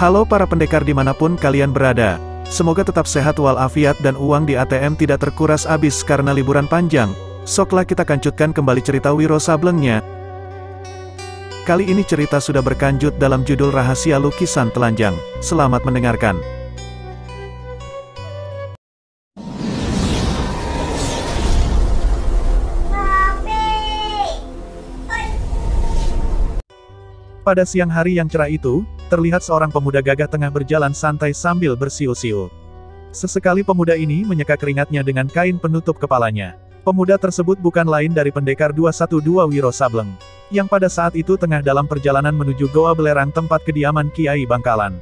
Halo para pendekar dimanapun kalian berada, semoga tetap sehat walafiat dan uang di ATM tidak terkuras habis karena liburan panjang. Soklah kita lanjutkan kembali cerita Wiro Sablengnya. Kali ini cerita sudah berkanjut dalam judul Rahasia Lukisan Telanjang. Selamat mendengarkan. Pada siang hari yang cerah itu, terlihat seorang pemuda gagah tengah berjalan santai sambil bersiul-siul. Sesekali pemuda ini menyeka keringatnya dengan kain penutup kepalanya. Pemuda tersebut bukan lain dari pendekar 212 Wiro Sableng, yang pada saat itu tengah dalam perjalanan menuju Goa Belerang tempat kediaman Kiai Bangkalan.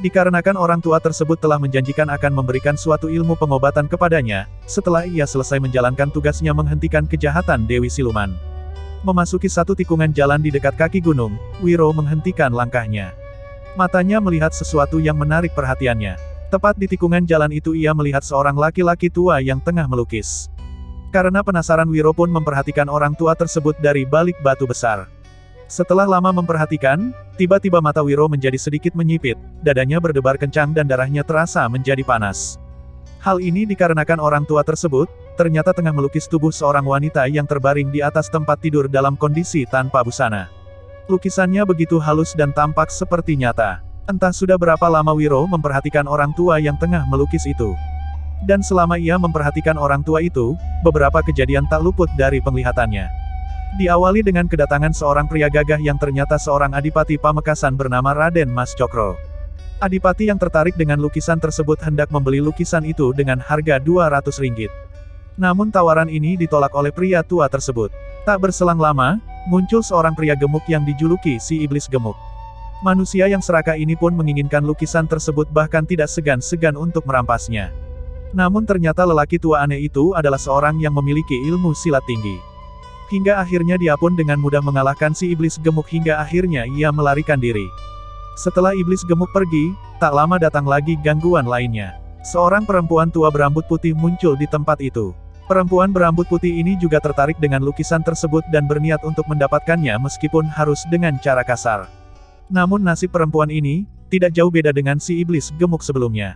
Dikarenakan orang tua tersebut telah menjanjikan akan memberikan suatu ilmu pengobatan kepadanya, setelah ia selesai menjalankan tugasnya menghentikan kejahatan Dewi Siluman. Memasuki satu tikungan jalan di dekat kaki gunung, Wiro menghentikan langkahnya. Matanya melihat sesuatu yang menarik perhatiannya. Tepat di tikungan jalan itu ia melihat seorang laki-laki tua yang tengah melukis. Karena penasaran Wiro pun memperhatikan orang tua tersebut dari balik batu besar. Setelah lama memperhatikan, tiba-tiba mata Wiro menjadi sedikit menyipit, dadanya berdebar kencang dan darahnya terasa menjadi panas. Hal ini dikarenakan orang tua tersebut, ternyata tengah melukis tubuh seorang wanita yang terbaring di atas tempat tidur dalam kondisi tanpa busana. Lukisannya begitu halus dan tampak seperti nyata. Entah sudah berapa lama Wiro memperhatikan orang tua yang tengah melukis itu. Dan selama ia memperhatikan orang tua itu, beberapa kejadian tak luput dari penglihatannya. Diawali dengan kedatangan seorang pria gagah yang ternyata seorang adipati Pamekasan bernama Raden Mas Cokro. Adipati yang tertarik dengan lukisan tersebut hendak membeli lukisan itu dengan harga 200 ringgit. Namun tawaran ini ditolak oleh pria tua tersebut. Tak berselang lama, muncul seorang pria gemuk yang dijuluki si Iblis Gemuk. Manusia yang serakah ini pun menginginkan lukisan tersebut bahkan tidak segan-segan untuk merampasnya. Namun ternyata lelaki tua aneh itu adalah seorang yang memiliki ilmu silat tinggi. Hingga akhirnya dia pun dengan mudah mengalahkan si Iblis Gemuk hingga akhirnya ia melarikan diri. Setelah Iblis Gemuk pergi, tak lama datang lagi gangguan lainnya. Seorang perempuan tua berambut putih muncul di tempat itu. Perempuan berambut putih ini juga tertarik dengan lukisan tersebut dan berniat untuk mendapatkannya meskipun harus dengan cara kasar. Namun nasib perempuan ini, tidak jauh beda dengan si Iblis Gemuk sebelumnya.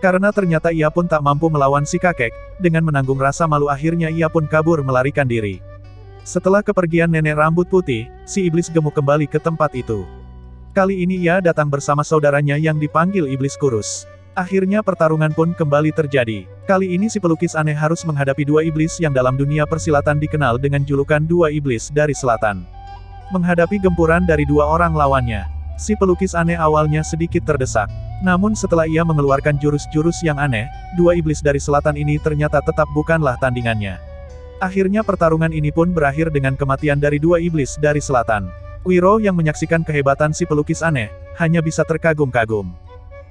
Karena ternyata ia pun tak mampu melawan si kakek, dengan menanggung rasa malu akhirnya ia pun kabur melarikan diri. Setelah kepergian Nenek Rambut Putih, si Iblis Gemuk kembali ke tempat itu. Kali ini ia datang bersama saudaranya yang dipanggil Iblis Kurus. Akhirnya pertarungan pun kembali terjadi. Kali ini si pelukis aneh harus menghadapi dua iblis yang dalam dunia persilatan dikenal dengan julukan dua iblis dari selatan. Menghadapi gempuran dari dua orang lawannya, si pelukis aneh awalnya sedikit terdesak. Namun setelah ia mengeluarkan jurus-jurus yang aneh, dua iblis dari selatan ini ternyata tetap bukanlah tandingannya. Akhirnya pertarungan ini pun berakhir dengan kematian dari dua iblis dari selatan. Wiro yang menyaksikan kehebatan si pelukis aneh, hanya bisa terkagum-kagum.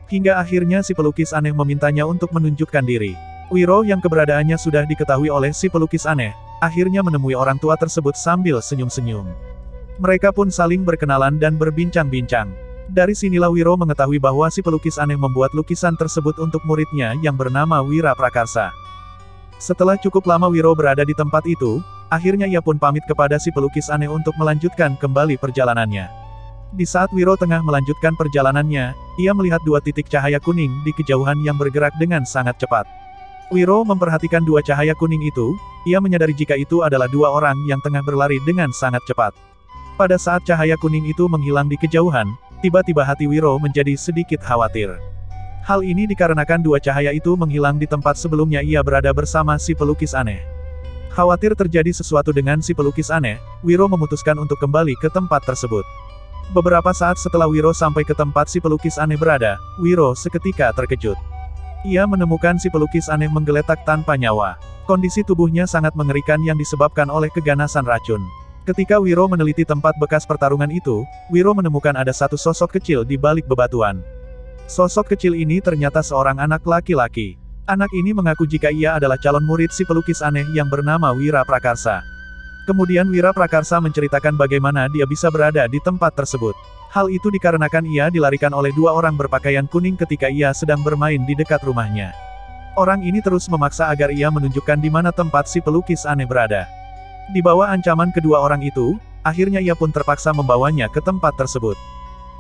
Hingga akhirnya si pelukis aneh memintanya untuk menunjukkan diri. Wiro yang keberadaannya sudah diketahui oleh si pelukis aneh, akhirnya menemui orang tua tersebut sambil senyum-senyum. Mereka pun saling berkenalan dan berbincang-bincang. Dari sinilah Wiro mengetahui bahwa si pelukis aneh membuat lukisan tersebut untuk muridnya yang bernama Wira Prakarsa. Setelah cukup lama Wiro berada di tempat itu, akhirnya ia pun pamit kepada si pelukis aneh untuk melanjutkan kembali perjalanannya. Di saat Wiro tengah melanjutkan perjalanannya, ia melihat dua titik cahaya kuning di kejauhan yang bergerak dengan sangat cepat. Wiro memperhatikan dua cahaya kuning itu, ia menyadari jika itu adalah dua orang yang tengah berlari dengan sangat cepat. Pada saat cahaya kuning itu menghilang di kejauhan, tiba-tiba hati Wiro menjadi sedikit khawatir. Hal ini dikarenakan dua cahaya itu menghilang di tempat sebelumnya ia berada bersama si pelukis aneh. Khawatir terjadi sesuatu dengan si pelukis aneh, Wiro memutuskan untuk kembali ke tempat tersebut. Beberapa saat setelah Wiro sampai ke tempat si pelukis aneh berada, Wiro seketika terkejut. Ia menemukan si pelukis aneh menggeletak tanpa nyawa. Kondisi tubuhnya sangat mengerikan yang disebabkan oleh keganasan racun. Ketika Wiro meneliti tempat bekas pertarungan itu, Wiro menemukan ada satu sosok kecil di balik bebatuan. Sosok kecil ini ternyata seorang anak laki-laki. Anak ini mengaku jika ia adalah calon murid si pelukis aneh yang bernama Wira Prakarsa. Kemudian Wira Prakarsa menceritakan bagaimana dia bisa berada di tempat tersebut. Hal itu dikarenakan ia dilarikan oleh dua orang berpakaian kuning ketika ia sedang bermain di dekat rumahnya. Orang ini terus memaksa agar ia menunjukkan di mana tempat si pelukis aneh berada. Di bawah ancaman kedua orang itu, akhirnya ia pun terpaksa membawanya ke tempat tersebut.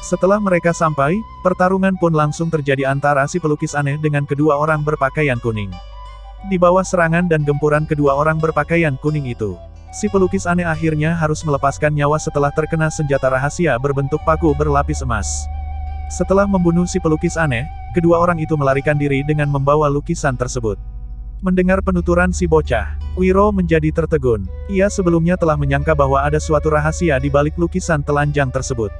Setelah mereka sampai, pertarungan pun langsung terjadi antara si pelukis aneh dengan kedua orang berpakaian kuning. Di bawah serangan dan gempuran kedua orang berpakaian kuning itu, si pelukis aneh akhirnya harus melepaskan nyawa setelah terkena senjata rahasia berbentuk paku berlapis emas. Setelah membunuh si pelukis aneh, kedua orang itu melarikan diri dengan membawa lukisan tersebut. Mendengar penuturan si bocah, Wiro menjadi tertegun. Ia sebelumnya telah menyangka bahwa ada suatu rahasia di balik lukisan telanjang tersebut.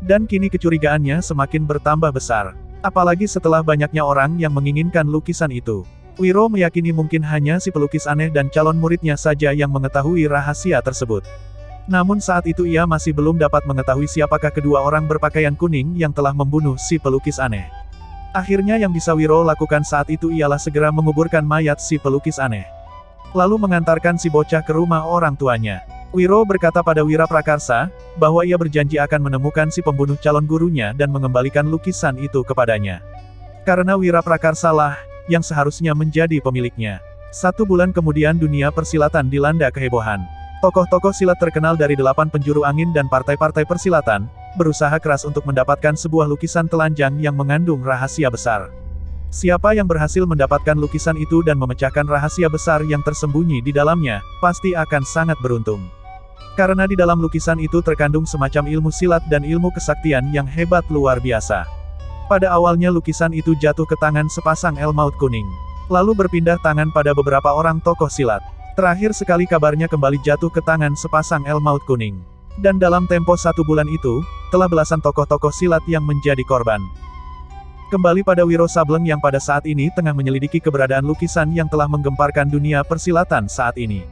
Dan kini kecurigaannya semakin bertambah besar. Apalagi setelah banyaknya orang yang menginginkan lukisan itu. Wiro meyakini mungkin hanya si pelukis aneh dan calon muridnya saja yang mengetahui rahasia tersebut. Namun saat itu ia masih belum dapat mengetahui siapakah kedua orang berpakaian kuning yang telah membunuh si pelukis aneh. Akhirnya yang bisa Wiro lakukan saat itu ialah segera menguburkan mayat si pelukis aneh. Lalu mengantarkan si bocah ke rumah orang tuanya. Wiro berkata pada Wira Prakarsa, bahwa ia berjanji akan menemukan si pembunuh calon gurunya dan mengembalikan lukisan itu kepadanya. Karena Wira Prakarsa lah, yang seharusnya menjadi pemiliknya. 1 bulan kemudian dunia persilatan dilanda kehebohan. Tokoh-tokoh silat terkenal dari 8 penjuru angin dan partai-partai persilatan, berusaha keras untuk mendapatkan sebuah lukisan telanjang yang mengandung rahasia besar. Siapa yang berhasil mendapatkan lukisan itu dan memecahkan rahasia besar yang tersembunyi di dalamnya, pasti akan sangat beruntung. Karena di dalam lukisan itu terkandung semacam ilmu silat dan ilmu kesaktian yang hebat luar biasa. Pada awalnya lukisan itu jatuh ke tangan sepasang El Maut Kuning. Lalu berpindah tangan pada beberapa orang tokoh silat. Terakhir sekali kabarnya kembali jatuh ke tangan sepasang El Maut Kuning. Dan dalam tempo 1 bulan itu, telah belasan tokoh-tokoh silat yang menjadi korban. Kembali pada Wiro Sableng yang pada saat ini tengah menyelidiki keberadaan lukisan yang telah menggemparkan dunia persilatan saat ini.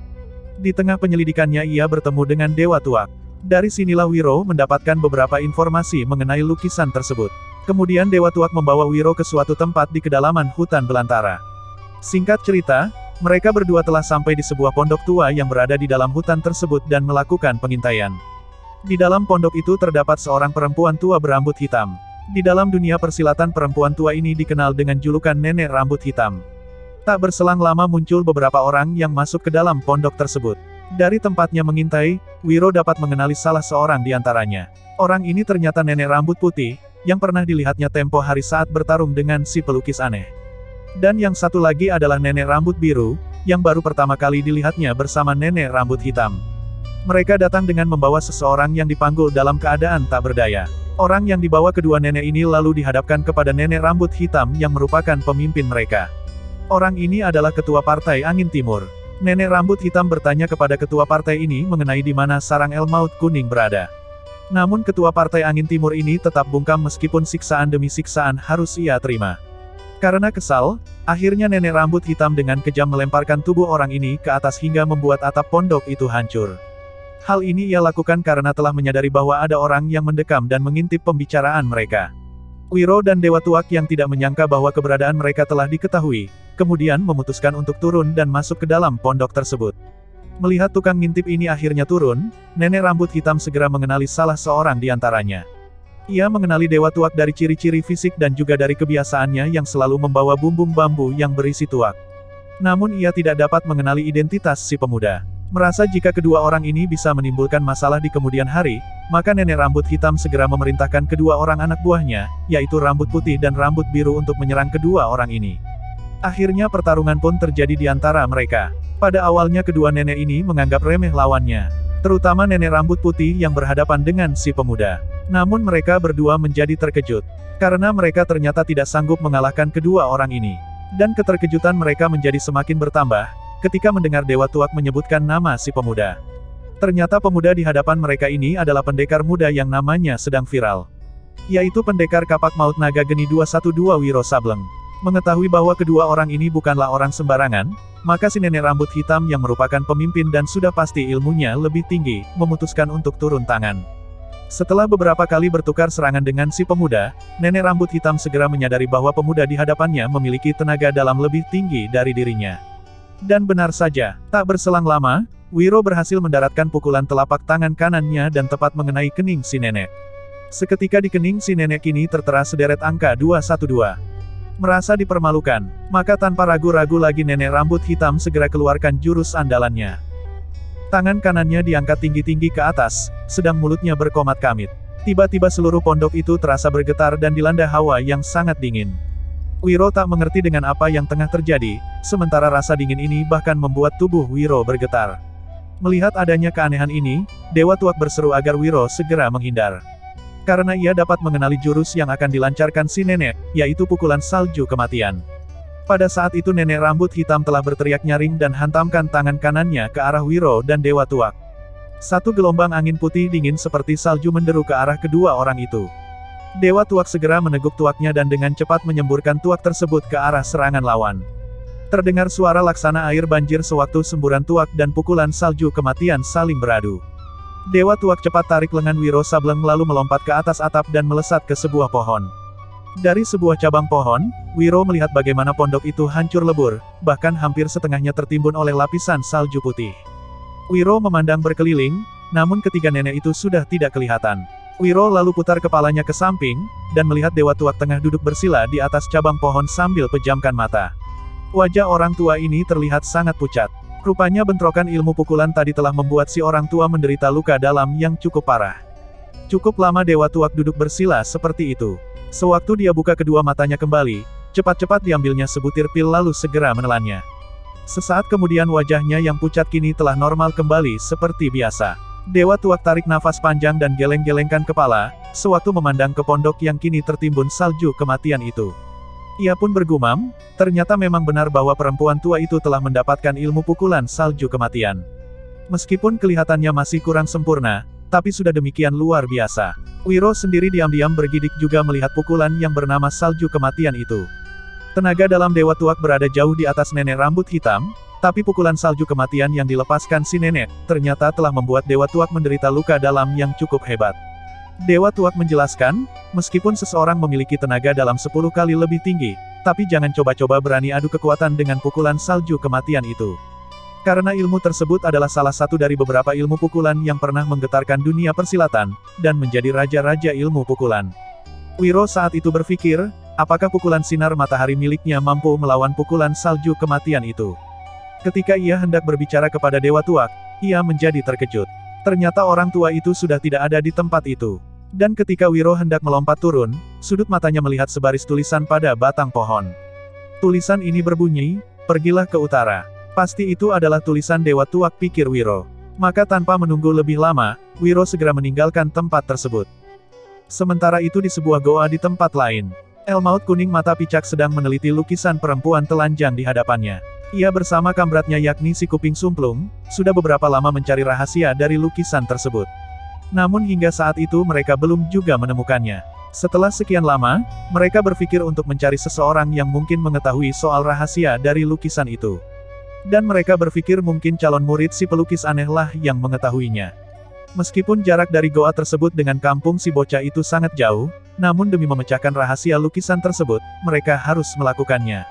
Di tengah penyelidikannya ia bertemu dengan Dewa Tuak. Dari sinilah Wiro mendapatkan beberapa informasi mengenai lukisan tersebut. Kemudian Dewa Tuak membawa Wiro ke suatu tempat di kedalaman hutan belantara. Singkat cerita, mereka berdua telah sampai di sebuah pondok tua yang berada di dalam hutan tersebut dan melakukan pengintaian. Di dalam pondok itu terdapat seorang perempuan tua berambut hitam. Di dalam dunia persilatan perempuan tua ini dikenal dengan julukan Nenek Rambut Hitam. Tak berselang lama muncul beberapa orang yang masuk ke dalam pondok tersebut. Dari tempatnya mengintai, Wiro dapat mengenali salah seorang di antaranya. Orang ini ternyata Nenek Rambut Putih, yang pernah dilihatnya tempo hari saat bertarung dengan si pelukis aneh. Dan yang satu lagi adalah Nenek Rambut Biru, yang baru pertama kali dilihatnya bersama Nenek Rambut Hitam. Mereka datang dengan membawa seseorang yang dipanggul dalam keadaan tak berdaya. Orang yang dibawa kedua nenek ini lalu dihadapkan kepada Nenek Rambut Hitam yang merupakan pemimpin mereka. Orang ini adalah ketua partai Angin Timur. Nenek Rambut Hitam bertanya kepada ketua partai ini mengenai di mana sarang El Maut Kuning berada. Namun ketua partai Angin Timur ini tetap bungkam meskipun siksaan demi siksaan harus ia terima. Karena kesal, akhirnya Nenek Rambut Hitam dengan kejam melemparkan tubuh orang ini ke atas hingga membuat atap pondok itu hancur. Hal ini ia lakukan karena telah menyadari bahwa ada orang yang mendekam dan mengintip pembicaraan mereka. Wiro dan Dewa Tuak yang tidak menyangka bahwa keberadaan mereka telah diketahui, kemudian memutuskan untuk turun dan masuk ke dalam pondok tersebut. Melihat tukang ngintip ini akhirnya turun, Nenek Rambut Hitam segera mengenali salah seorang di antaranya. Ia mengenali Dewa Tuak dari ciri-ciri fisik dan juga dari kebiasaannya yang selalu membawa bumbung bambu yang berisi tuak. Namun ia tidak dapat mengenali identitas si pemuda. Merasa jika kedua orang ini bisa menimbulkan masalah di kemudian hari, maka Nenek Rambut Hitam segera memerintahkan kedua orang anak buahnya, yaitu Rambut Putih dan Rambut Biru untuk menyerang kedua orang ini. Akhirnya pertarungan pun terjadi di antara mereka. Pada awalnya kedua nenek ini menganggap remeh lawannya, terutama Nenek Rambut Putih yang berhadapan dengan si pemuda. Namun mereka berdua menjadi terkejut, karena mereka ternyata tidak sanggup mengalahkan kedua orang ini. Dan keterkejutan mereka menjadi semakin bertambah, ketika mendengar Dewa Tuak menyebutkan nama si pemuda. Ternyata pemuda di hadapan mereka ini adalah pendekar muda yang namanya sedang viral. Yaitu pendekar kapak maut naga geni 212 Wiro Sableng. Mengetahui bahwa kedua orang ini bukanlah orang sembarangan, maka si Nenek Rambut Hitam yang merupakan pemimpin dan sudah pasti ilmunya lebih tinggi, memutuskan untuk turun tangan. Setelah beberapa kali bertukar serangan dengan si pemuda, Nenek Rambut Hitam segera menyadari bahwa pemuda di hadapannya memiliki tenaga dalam lebih tinggi dari dirinya. Dan benar saja, tak berselang lama, Wiro berhasil mendaratkan pukulan telapak tangan kanannya dan tepat mengenai kening si nenek. Seketika di kening si nenek ini tertera sederet angka 212. Merasa dipermalukan, maka tanpa ragu-ragu lagi Nenek Rambut Hitam segera keluarkan jurus andalannya. Tangan kanannya diangkat tinggi-tinggi ke atas, sedang mulutnya berkomat-kamit. Tiba-tiba seluruh pondok itu terasa bergetar dan dilanda hawa yang sangat dingin. Wiro tak mengerti dengan apa yang tengah terjadi, sementara rasa dingin ini bahkan membuat tubuh Wiro bergetar. Melihat adanya keanehan ini, Dewa Tuak berseru agar Wiro segera menghindar. Karena ia dapat mengenali jurus yang akan dilancarkan si nenek, yaitu pukulan salju kematian. Pada saat itu Nenek Rambut Hitam telah berteriak nyaring dan hantamkan tangan kanannya ke arah Wiro dan Dewa Tuak. Satu gelombang angin putih dingin seperti salju menderu ke arah kedua orang itu. Dewa Tuak segera meneguk tuaknya dan dengan cepat menyemburkan tuak tersebut ke arah serangan lawan. Terdengar suara laksana air banjir sewaktu semburan tuak dan pukulan salju kematian saling beradu. Dewa Tuak cepat tarik lengan Wiro Sableng lalu melompat ke atas atap dan melesat ke sebuah pohon. Dari sebuah cabang pohon, Wiro melihat bagaimana pondok itu hancur lebur, bahkan hampir setengahnya tertimbun oleh lapisan salju putih. Wiro memandang berkeliling, namun ketiga nenek itu sudah tidak kelihatan. Wiro lalu putar kepalanya ke samping, dan melihat Dewa Tuak tengah duduk bersila di atas cabang pohon sambil pejamkan mata. Wajah orang tua ini terlihat sangat pucat. Rupanya bentrokan ilmu pukulan tadi telah membuat si orang tua menderita luka dalam yang cukup parah. Cukup lama Dewa Tuak duduk bersila seperti itu. Sewaktu dia buka kedua matanya kembali, cepat-cepat diambilnya sebutir pil lalu segera menelannya. Sesaat kemudian wajahnya yang pucat kini telah normal kembali seperti biasa. Dewa Tuak tarik nafas panjang dan geleng-gelengkan kepala, sewaktu memandang ke pondok yang kini tertimbun salju kematian itu. Ia pun bergumam, ternyata memang benar bahwa perempuan tua itu telah mendapatkan ilmu pukulan salju kematian. Meskipun kelihatannya masih kurang sempurna, tapi sudah demikian luar biasa. Wiro sendiri diam-diam bergidik juga melihat pukulan yang bernama salju kematian itu. Tenaga dalam Dewa Tuak berada jauh di atas Nenek Rambut Hitam, tapi pukulan salju kematian yang dilepaskan si nenek, ternyata telah membuat Dewa Tuak menderita luka dalam yang cukup hebat. Dewa Tuak menjelaskan, meskipun seseorang memiliki tenaga dalam 10 kali lebih tinggi, tapi jangan coba-coba berani adu kekuatan dengan pukulan salju kematian itu. Karena ilmu tersebut adalah salah satu dari beberapa ilmu pukulan yang pernah menggetarkan dunia persilatan, dan menjadi raja-raja ilmu pukulan. Wiro saat itu berpikir, apakah pukulan sinar matahari miliknya mampu melawan pukulan salju kematian itu? Ketika ia hendak berbicara kepada Dewa Tuak, ia menjadi terkejut. Ternyata orang tua itu sudah tidak ada di tempat itu. Dan ketika Wiro hendak melompat turun, sudut matanya melihat sebaris tulisan pada batang pohon. Tulisan ini berbunyi, "Pergilah ke utara." Pasti itu adalah tulisan Dewa Tuak, pikir Wiro. Maka tanpa menunggu lebih lama, Wiro segera meninggalkan tempat tersebut. Sementara itu di sebuah goa di tempat lain, El Maut Kuning Mata Picak sedang meneliti lukisan perempuan telanjang di hadapannya. Ia bersama kambratnya yakni si Kuping Sumplung, sudah beberapa lama mencari rahasia dari lukisan tersebut. Namun hingga saat itu mereka belum juga menemukannya. Setelah sekian lama, mereka berpikir untuk mencari seseorang yang mungkin mengetahui soal rahasia dari lukisan itu. Dan mereka berpikir mungkin calon murid si pelukis anehlah yang mengetahuinya. Meskipun jarak dari goa tersebut dengan kampung si bocah itu sangat jauh, namun demi memecahkan rahasia lukisan tersebut, mereka harus melakukannya.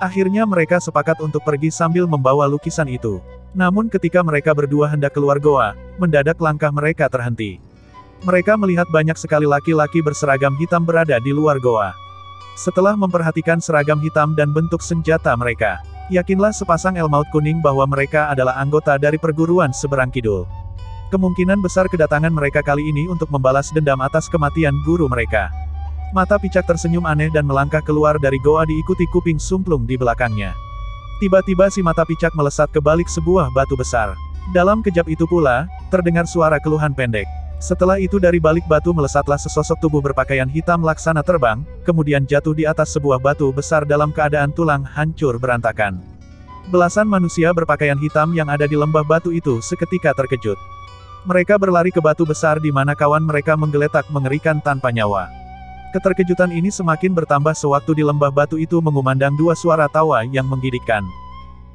Akhirnya mereka sepakat untuk pergi sambil membawa lukisan itu. Namun ketika mereka berdua hendak keluar goa, mendadak langkah mereka terhenti. Mereka melihat banyak sekali laki-laki berseragam hitam berada di luar goa. Setelah memperhatikan seragam hitam dan bentuk senjata mereka, yakinlah sepasang El Maut Kuning bahwa mereka adalah anggota dari perguruan Seberang Kidul. Kemungkinan besar kedatangan mereka kali ini untuk membalas dendam atas kematian guru mereka. Mata Picak tersenyum aneh dan melangkah keluar dari goa diikuti Kuping Sumplung di belakangnya. Tiba-tiba si Mata Picak melesat ke balik sebuah batu besar. Dalam kejap itu pula, terdengar suara keluhan pendek. Setelah itu dari balik batu melesatlah sesosok tubuh berpakaian hitam laksana terbang, kemudian jatuh di atas sebuah batu besar dalam keadaan tulang hancur berantakan. Belasan manusia berpakaian hitam yang ada di lembah batu itu seketika terkejut. Mereka berlari ke batu besar di mana kawan mereka menggeletak mengerikan tanpa nyawa. Keterkejutan ini semakin bertambah sewaktu di lembah batu itu mengumandang dua suara tawa yang menggigitkan.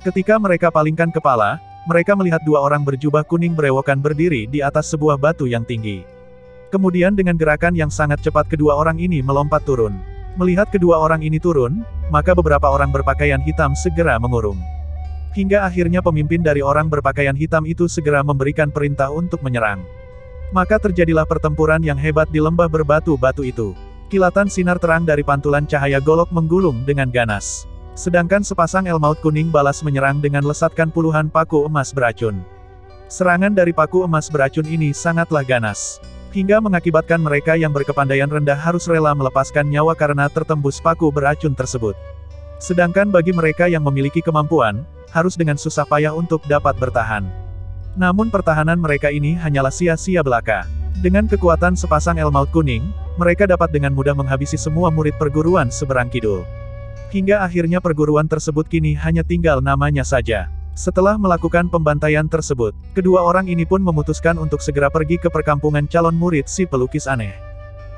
Ketika mereka palingkan kepala, mereka melihat dua orang berjubah kuning berewokan berdiri di atas sebuah batu yang tinggi. Kemudian dengan gerakan yang sangat cepat kedua orang ini melompat turun. Melihat kedua orang ini turun, maka beberapa orang berpakaian hitam segera mengurung. Hingga akhirnya pemimpin dari orang berpakaian hitam itu segera memberikan perintah untuk menyerang. Maka terjadilah pertempuran yang hebat di lembah berbatu-batu itu. Kilatan sinar terang dari pantulan cahaya golok menggulung dengan ganas. Sedangkan sepasang El Maut Kuning balas menyerang dengan lesatkan puluhan paku emas beracun. Serangan dari paku emas beracun ini sangatlah ganas. hingga mengakibatkan mereka yang berkepandaian rendah harus rela melepaskan nyawa karena tertembus paku beracun tersebut. Sedangkan bagi mereka yang memiliki kemampuan, harus dengan susah payah untuk dapat bertahan. Namun pertahanan mereka ini hanyalah sia-sia belaka. Dengan kekuatan sepasang El Maut Kuning, mereka dapat dengan mudah menghabisi semua murid perguruan Seberang Kidul. Hingga akhirnya perguruan tersebut kini hanya tinggal namanya saja. Setelah melakukan pembantaian tersebut, kedua orang ini pun memutuskan untuk segera pergi ke perkampungan calon murid si pelukis aneh.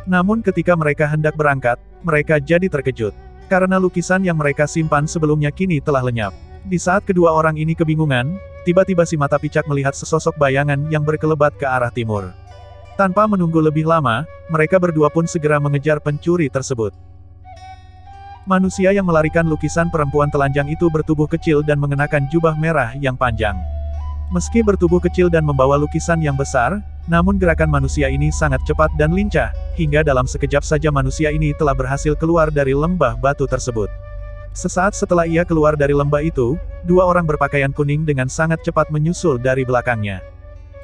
Namun ketika mereka hendak berangkat, mereka jadi terkejut. Karena lukisan yang mereka simpan sebelumnya kini telah lenyap. Di saat kedua orang ini kebingungan, tiba-tiba si mata picak melihat sesosok bayangan yang berkelebat ke arah timur. Tanpa menunggu lebih lama, mereka berdua pun segera mengejar pencuri tersebut. Manusia yang melarikan lukisan perempuan telanjang itu bertubuh kecil dan mengenakan jubah merah yang panjang. Meski bertubuh kecil dan membawa lukisan yang besar, namun gerakan manusia ini sangat cepat dan lincah, hingga dalam sekejap saja manusia ini telah berhasil keluar dari lembah batu tersebut. Sesaat setelah ia keluar dari lembah itu, dua orang berpakaian kuning dengan sangat cepat menyusul dari belakangnya.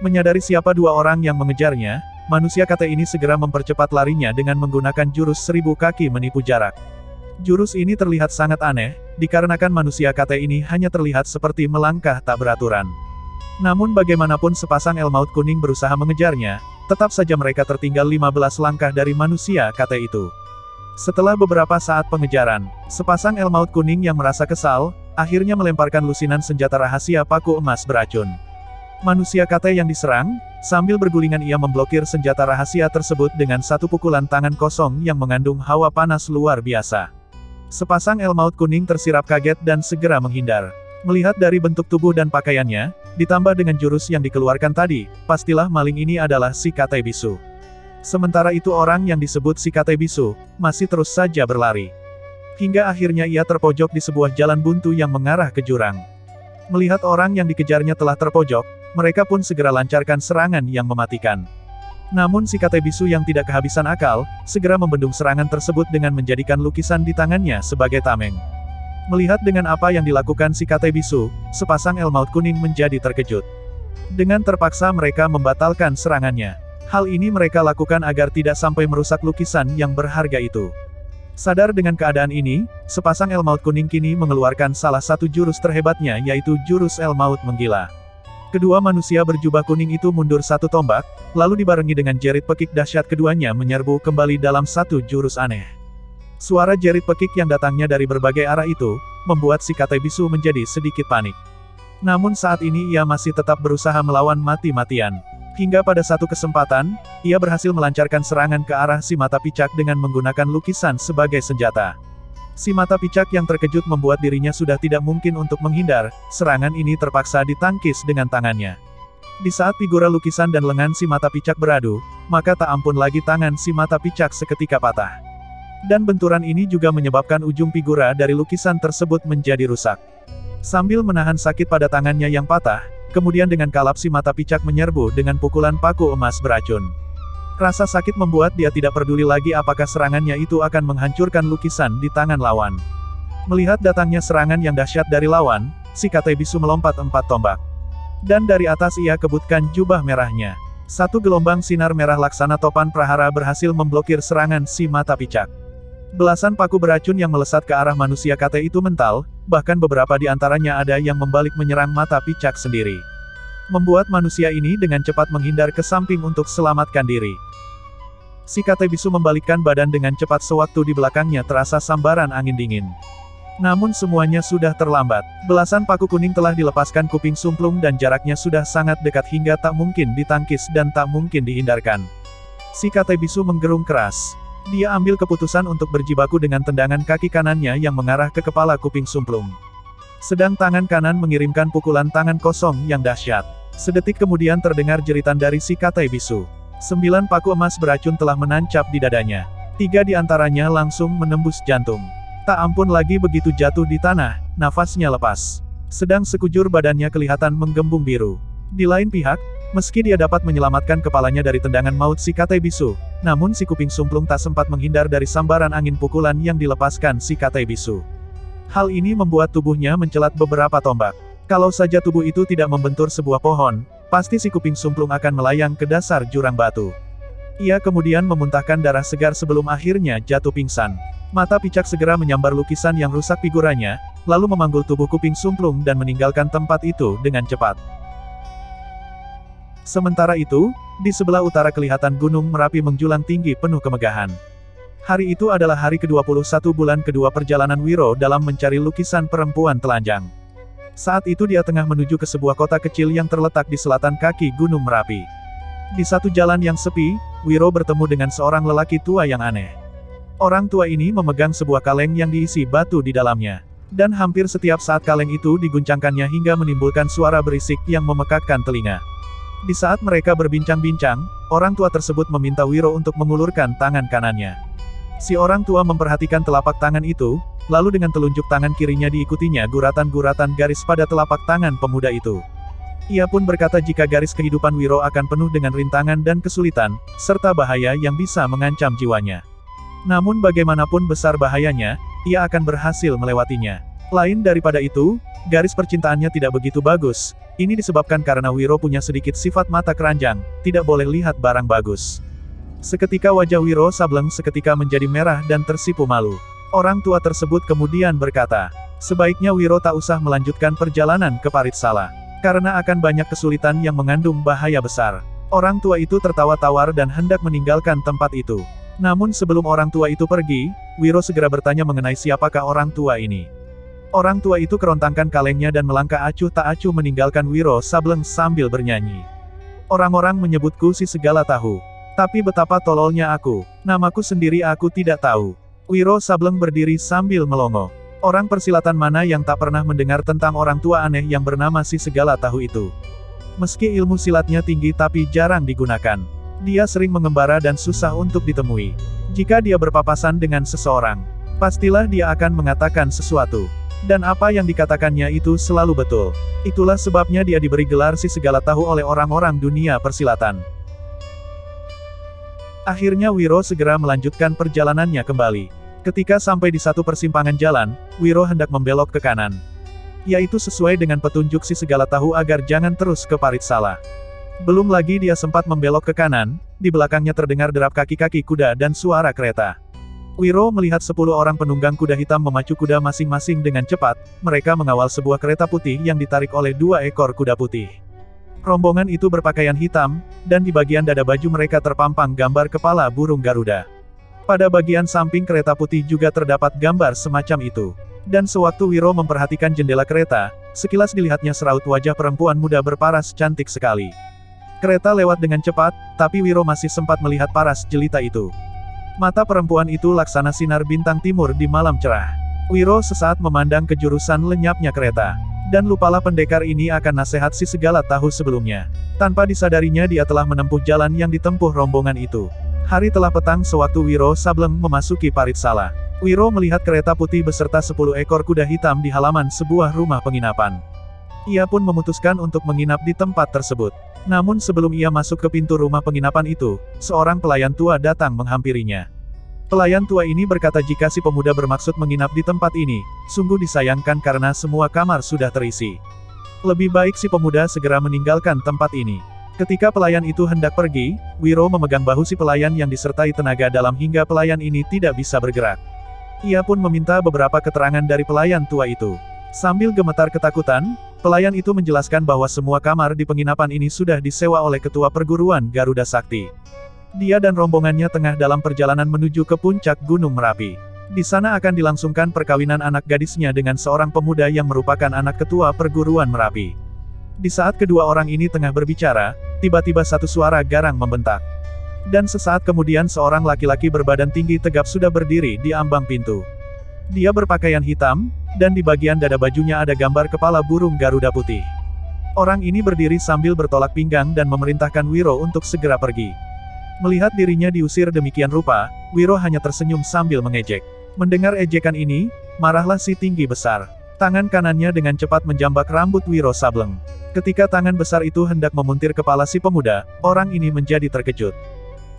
Menyadari siapa dua orang yang mengejarnya, manusia kate ini segera mempercepat larinya dengan menggunakan jurus 1000 kaki menipu jarak. Jurus ini terlihat sangat aneh, dikarenakan manusia kate ini hanya terlihat seperti melangkah tak beraturan. Namun bagaimanapun sepasang El Maut Kuning berusaha mengejarnya, tetap saja mereka tertinggal 15 langkah dari manusia kate itu. Setelah beberapa saat pengejaran, sepasang El Maut Kuning yang merasa kesal, akhirnya melemparkan lusinan senjata rahasia paku emas beracun. Manusia kate yang diserang, sambil bergulingan ia memblokir senjata rahasia tersebut dengan satu pukulan tangan kosong yang mengandung hawa panas luar biasa. Sepasang El Maut Kuning tersirap kaget dan segera menghindar. Melihat dari bentuk tubuh dan pakaiannya, ditambah dengan jurus yang dikeluarkan tadi, pastilah maling ini adalah si Kate Bisu. Sementara itu orang yang disebut si Kate Bisu, masih terus saja berlari. Hingga akhirnya ia terpojok di sebuah jalan buntu yang mengarah ke jurang. Melihat orang yang dikejarnya telah terpojok, mereka pun segera lancarkan serangan yang mematikan. Namun si Kate Bisu yang tidak kehabisan akal, segera membendung serangan tersebut dengan menjadikan lukisan di tangannya sebagai tameng. Melihat dengan apa yang dilakukan si Kate Bisu, sepasang El Maut Kuning menjadi terkejut. Dengan terpaksa mereka membatalkan serangannya. Hal ini mereka lakukan agar tidak sampai merusak lukisan yang berharga itu. Sadar dengan keadaan ini, sepasang El Maut Kuning kini mengeluarkan salah satu jurus terhebatnya yaitu jurus El Maut Menggila. Kedua manusia berjubah kuning itu mundur satu tombak, lalu dibarengi dengan jerit pekik dahsyat keduanya menyerbu kembali dalam satu jurus aneh. Suara jerit pekik yang datangnya dari berbagai arah itu, membuat si Kate Bisu menjadi sedikit panik. Namun saat ini ia masih tetap berusaha melawan mati-matian. Hingga pada satu kesempatan, ia berhasil melancarkan serangan ke arah si mata picak dengan menggunakan lukisan sebagai senjata. Si mata picak yang terkejut membuat dirinya sudah tidak mungkin untuk menghindar, serangan ini terpaksa ditangkis dengan tangannya. Di saat figura lukisan dan lengan si mata picak beradu, maka tak ampun lagi tangan si mata picak seketika patah. Dan benturan ini juga menyebabkan ujung figura dari lukisan tersebut menjadi rusak. Sambil menahan sakit pada tangannya yang patah, kemudian dengan kalap si mata picak menyerbu dengan pukulan paku emas beracun. Rasa sakit membuat dia tidak peduli lagi apakah serangannya itu akan menghancurkan lukisan di tangan lawan. Melihat datangnya serangan yang dahsyat dari lawan, si Kate Bisu melompat 4 tombak. Dan dari atas ia kebutkan jubah merahnya. Satu gelombang sinar merah laksana topan prahara berhasil memblokir serangan si mata picak. Belasan paku beracun yang melesat ke arah manusia kate itu mental, bahkan beberapa di antaranya ada yang membalik menyerang mata picak sendiri. Membuat manusia ini dengan cepat menghindar ke samping untuk selamatkan diri. Si Kate Bisu membalikkan badan dengan cepat sewaktu di belakangnya terasa sambaran angin dingin. Namun semuanya sudah terlambat. Belasan paku kuning telah dilepaskan kuping sumplung dan jaraknya sudah sangat dekat hingga tak mungkin ditangkis dan tak mungkin dihindarkan. Si Kate Bisu menggerung keras. Dia ambil keputusan untuk berjibaku dengan tendangan kaki kanannya yang mengarah ke kepala kuping sumplung. Sedang tangan kanan mengirimkan pukulan tangan kosong yang dahsyat. Sedetik kemudian terdengar jeritan dari si Kate Bisu. 9 paku emas beracun telah menancap di dadanya. 3 di antaranya langsung menembus jantung. Tak ampun lagi begitu jatuh di tanah, nafasnya lepas. Sedang sekujur badannya kelihatan menggembung biru. Di lain pihak, meski dia dapat menyelamatkan kepalanya dari tendangan maut si Kate Bisu, namun si kuping sumplung tak sempat menghindar dari sambaran angin pukulan yang dilepaskan si Kate Bisu. Hal ini membuat tubuhnya mencelat beberapa tombak. Kalau saja tubuh itu tidak membentur sebuah pohon, pasti si kuping sumplung akan melayang ke dasar jurang batu. Ia kemudian memuntahkan darah segar sebelum akhirnya jatuh pingsan. Mata Picak segera menyambar lukisan yang rusak figuranya, lalu memanggul tubuh Kuping Sumplung dan meninggalkan tempat itu dengan cepat. Sementara itu, di sebelah utara kelihatan Gunung Merapi menjulang tinggi penuh kemegahan. Hari itu adalah hari ke-21 bulan kedua perjalanan Wiro dalam mencari lukisan perempuan telanjang. Saat itu dia tengah menuju ke sebuah kota kecil yang terletak di selatan kaki Gunung Merapi. Di satu jalan yang sepi, Wiro bertemu dengan seorang lelaki tua yang aneh. Orang tua ini memegang sebuah kaleng yang diisi batu di dalamnya. Dan hampir setiap saat kaleng itu diguncangkannya hingga menimbulkan suara berisik yang memekakkan telinga. Di saat mereka berbincang-bincang, orang tua tersebut meminta Wiro untuk mengulurkan tangan kanannya. Si orang tua memperhatikan telapak tangan itu, lalu dengan telunjuk tangan kirinya diikutinya guratan-guratan garis pada telapak tangan pemuda itu. Ia pun berkata jika garis kehidupan Wiro akan penuh dengan rintangan dan kesulitan, serta bahaya yang bisa mengancam jiwanya. Namun bagaimanapun besar bahayanya, ia akan berhasil melewatinya. Lain daripada itu, garis percintaannya tidak begitu bagus. Ini disebabkan karena Wiro punya sedikit sifat mata keranjang, tidak boleh lihat barang bagus. Seketika wajah Wiro Sableng seketika menjadi merah dan tersipu malu. Orang tua tersebut kemudian berkata, sebaiknya Wiro tak usah melanjutkan perjalanan ke Parit Sala. Karena akan banyak kesulitan yang mengandung bahaya besar. Orang tua itu tertawa tawar dan hendak meninggalkan tempat itu. Namun sebelum orang tua itu pergi, Wiro segera bertanya mengenai siapakah orang tua ini. Orang tua itu kerontangkan kalengnya dan melangkah acuh tak acuh meninggalkan Wiro Sableng sambil bernyanyi. Orang-orang menyebutku si Segala Tahu. Tapi betapa tololnya aku. Namaku sendiri aku tidak tahu. Wiro Sableng berdiri sambil melongo. Orang persilatan mana yang tak pernah mendengar tentang orang tua aneh yang bernama si Segala Tahu itu. Meski ilmu silatnya tinggi tapi jarang digunakan. Dia sering mengembara dan susah untuk ditemui. Jika dia berpapasan dengan seseorang, pastilah dia akan mengatakan sesuatu. Dan apa yang dikatakannya itu selalu betul. Itulah sebabnya dia diberi gelar si Segala Tahu oleh orang-orang dunia persilatan. Akhirnya Wiro segera melanjutkan perjalanannya kembali. Ketika sampai di satu persimpangan jalan, Wiro hendak membelok ke kanan. Yaitu sesuai dengan petunjuk si Segala Tahu agar jangan terus ke Parit Sala. Belum lagi dia sempat membelok ke kanan, di belakangnya terdengar derap kaki-kaki kuda dan suara kereta. Wiro melihat 10 orang penunggang kuda hitam memacu kuda masing-masing dengan cepat, mereka mengawal sebuah kereta putih yang ditarik oleh 2 ekor kuda putih. Rombongan itu berpakaian hitam, dan di bagian dada baju mereka terpampang gambar kepala burung Garuda. Pada bagian samping kereta putih juga terdapat gambar semacam itu. Dan sewaktu Wiro memperhatikan jendela kereta, sekilas dilihatnya seraut wajah perempuan muda berparas cantik sekali. Kereta lewat dengan cepat, tapi Wiro masih sempat melihat paras jelita itu. Mata perempuan itu laksana sinar bintang timur di malam cerah. Wiro sesaat memandang ke jurusan lenyapnya kereta. Dan lupalah pendekar ini akan nasihat si Segala Tahu sebelumnya. Tanpa disadarinya dia telah menempuh jalan yang ditempuh rombongan itu. Hari telah petang sewaktu Wiro Sableng memasuki Parit Sala. Wiro melihat kereta putih beserta 10 ekor kuda hitam di halaman sebuah rumah penginapan. Ia pun memutuskan untuk menginap di tempat tersebut. Namun sebelum ia masuk ke pintu rumah penginapan itu, seorang pelayan tua datang menghampirinya. Pelayan tua ini berkata jika si pemuda bermaksud menginap di tempat ini, sungguh disayangkan karena semua kamar sudah terisi. Lebih baik si pemuda segera meninggalkan tempat ini. Ketika pelayan itu hendak pergi, Wiro memegang bahu si pelayan yang disertai tenaga dalam hingga pelayan ini tidak bisa bergerak. Ia pun meminta beberapa keterangan dari pelayan tua itu. Sambil gemetar ketakutan, pelayan itu menjelaskan bahwa semua kamar di penginapan ini sudah disewa oleh ketua perguruan Garuda Sakti. Dia dan rombongannya tengah dalam perjalanan menuju ke puncak Gunung Merapi. Di sana akan dilangsungkan perkawinan anak gadisnya dengan seorang pemuda yang merupakan anak ketua perguruan Merapi. Di saat kedua orang ini tengah berbicara, tiba-tiba satu suara garang membentak. Dan sesaat kemudian seorang laki-laki berbadan tinggi tegap sudah berdiri di ambang pintu. Dia berpakaian hitam, dan di bagian dada bajunya ada gambar kepala burung Garuda putih. Orang ini berdiri sambil bertolak pinggang dan memerintahkan Wiro untuk segera pergi. Melihat dirinya diusir demikian rupa, Wiro hanya tersenyum sambil mengejek. Mendengar ejekan ini, marahlah si tinggi besar. Tangan kanannya dengan cepat menjambak rambut Wiro Sableng. Ketika tangan besar itu hendak memuntir kepala si pemuda, orang ini menjadi terkejut.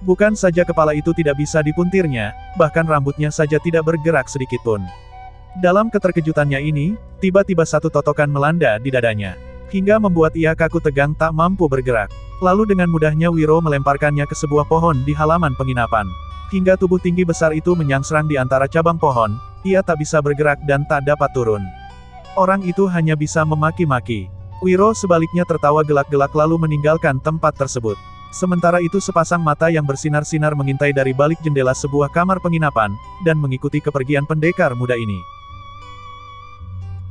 Bukan saja kepala itu tidak bisa dipuntirnya, bahkan rambutnya saja tidak bergerak sedikitpun. Dalam keterkejutannya ini, tiba-tiba satu totokan melanda di dadanya. hingga membuat ia kaku tegang tak mampu bergerak. Lalu dengan mudahnya Wiro melemparkannya ke sebuah pohon di halaman penginapan. Hingga tubuh tinggi besar itu menyangsrang di antara cabang pohon, ia tak bisa bergerak dan tak dapat turun. Orang itu hanya bisa memaki-maki. Wiro sebaliknya tertawa gelak-gelak lalu meninggalkan tempat tersebut. Sementara itu sepasang mata yang bersinar-sinar mengintai dari balik jendela sebuah kamar penginapan, dan mengikuti kepergian pendekar muda ini.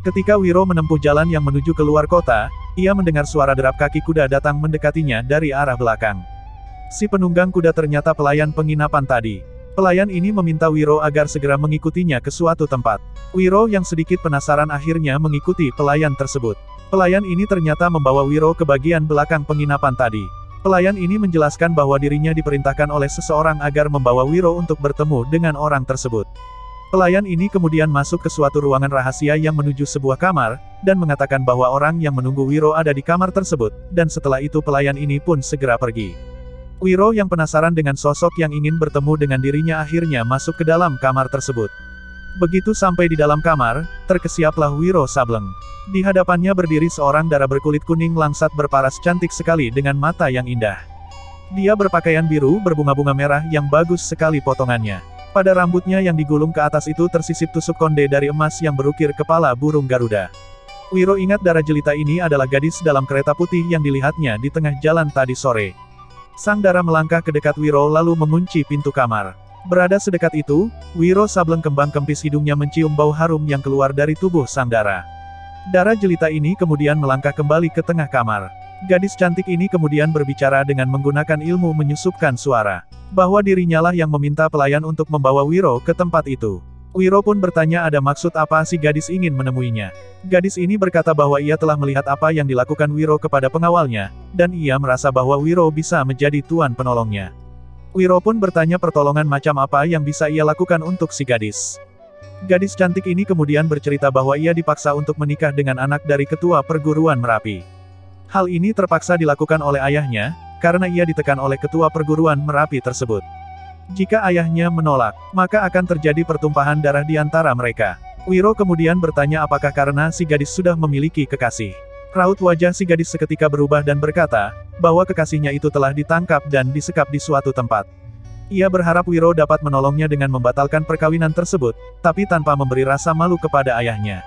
Ketika Wiro menempuh jalan yang menuju keluar kota, ia mendengar suara derap kaki kuda datang mendekatinya dari arah belakang. Si penunggang kuda ternyata pelayan penginapan tadi. Pelayan ini meminta Wiro agar segera mengikutinya ke suatu tempat. Wiro yang sedikit penasaran akhirnya mengikuti pelayan tersebut. Pelayan ini ternyata membawa Wiro ke bagian belakang penginapan tadi. Pelayan ini menjelaskan bahwa dirinya diperintahkan oleh seseorang agar membawa Wiro untuk bertemu dengan orang tersebut. Pelayan ini kemudian masuk ke suatu ruangan rahasia yang menuju sebuah kamar, dan mengatakan bahwa orang yang menunggu Wiro ada di kamar tersebut, dan setelah itu pelayan ini pun segera pergi. Wiro yang penasaran dengan sosok yang ingin bertemu dengan dirinya akhirnya masuk ke dalam kamar tersebut. Begitu sampai di dalam kamar, terkesiaplah Wiro Sableng. Di hadapannya berdiri seorang dara berkulit kuning langsat berparas cantik sekali dengan mata yang indah. Dia berpakaian biru berbunga-bunga merah yang bagus sekali potongannya. Pada rambutnya yang digulung ke atas itu tersisip tusuk konde dari emas yang berukir kepala burung Garuda. Wiro ingat darah jelita ini adalah gadis dalam kereta putih yang dilihatnya di tengah jalan tadi sore. Sang darah melangkah ke dekat Wiro lalu mengunci pintu kamar. Berada sedekat itu, Wiro Sableng kembang kempis hidungnya mencium bau harum yang keluar dari tubuh sang darah. Darah jelita ini kemudian melangkah kembali ke tengah kamar. Gadis cantik ini kemudian berbicara dengan menggunakan ilmu menyusupkan suara. Bahwa dirinya lah yang meminta pelayan untuk membawa Wiro ke tempat itu. Wiro pun bertanya ada maksud apa si gadis ingin menemuinya. Gadis ini berkata bahwa ia telah melihat apa yang dilakukan Wiro kepada pengawalnya, dan ia merasa bahwa Wiro bisa menjadi tuan penolongnya. Wiro pun bertanya pertolongan macam apa yang bisa ia lakukan untuk si gadis. Gadis cantik ini kemudian bercerita bahwa ia dipaksa untuk menikah dengan anak dari ketua perguruan Merapi. Hal ini terpaksa dilakukan oleh ayahnya, karena ia ditekan oleh ketua perguruan Merapi tersebut. Jika ayahnya menolak, maka akan terjadi pertumpahan darah di antara mereka. Wiro kemudian bertanya apakah karena si gadis sudah memiliki kekasih. Raut wajah si gadis seketika berubah dan berkata, bahwa kekasihnya itu telah ditangkap dan disekap di suatu tempat. Ia berharap Wiro dapat menolongnya dengan membatalkan perkawinan tersebut, tapi tanpa memberi rasa malu kepada ayahnya.